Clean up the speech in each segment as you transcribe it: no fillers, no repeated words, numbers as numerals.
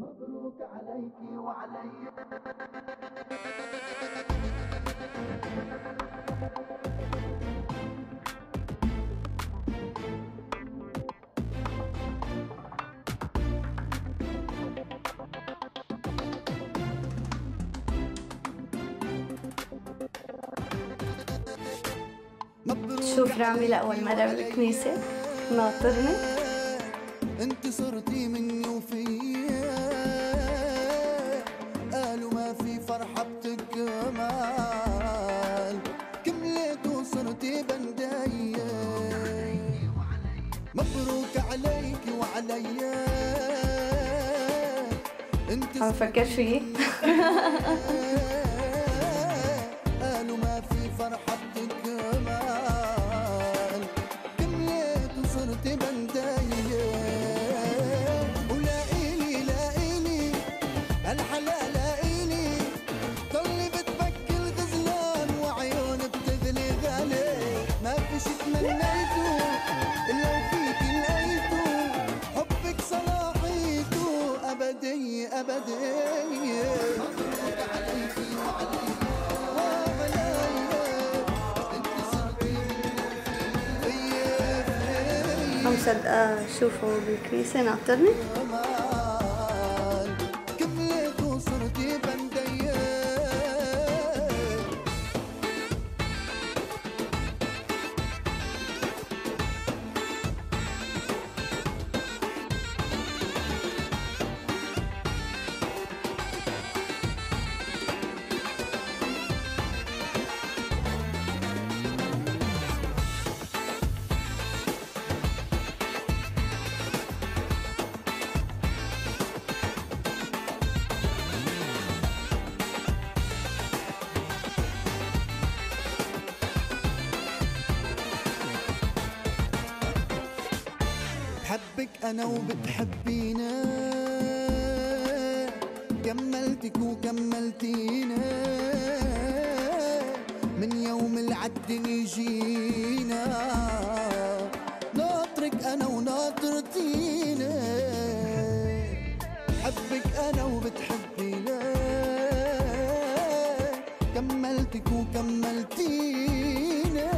مبروك عليك وعلي. شوف رامي لأول مرة بالكنيسة ناطرني. انت صرتي مني وفيا، قالوا ما في فرحة بتتجمل، كملت وصرتي بنداية. مبروك عليك وعليا. انت عم فكر فيه. قالوا ما في فرحة ما مصدقة شوفه بالكنيسة ناطرني. بحبك أنا وبتحبينا، كملتك وكملتينا، من يوم العدل يجينا، ناطرك أنا وناطرتينا. بحبك أنا وبتحبينا، كملتك وكملتينا،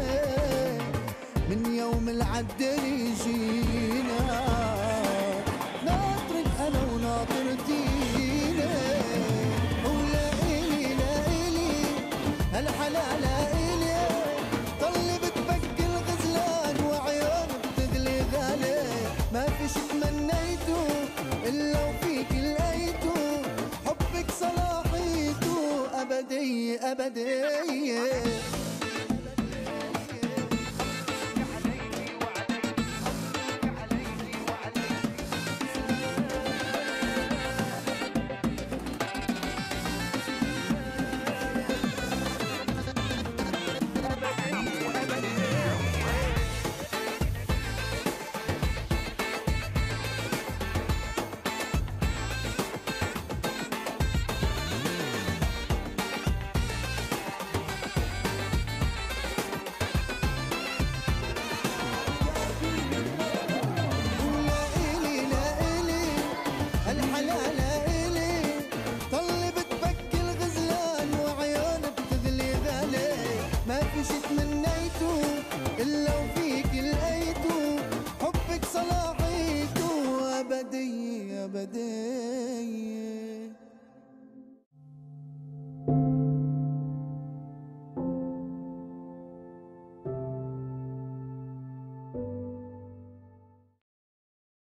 من يوم العدل يجينا. ناطرك أنا وناطرتي.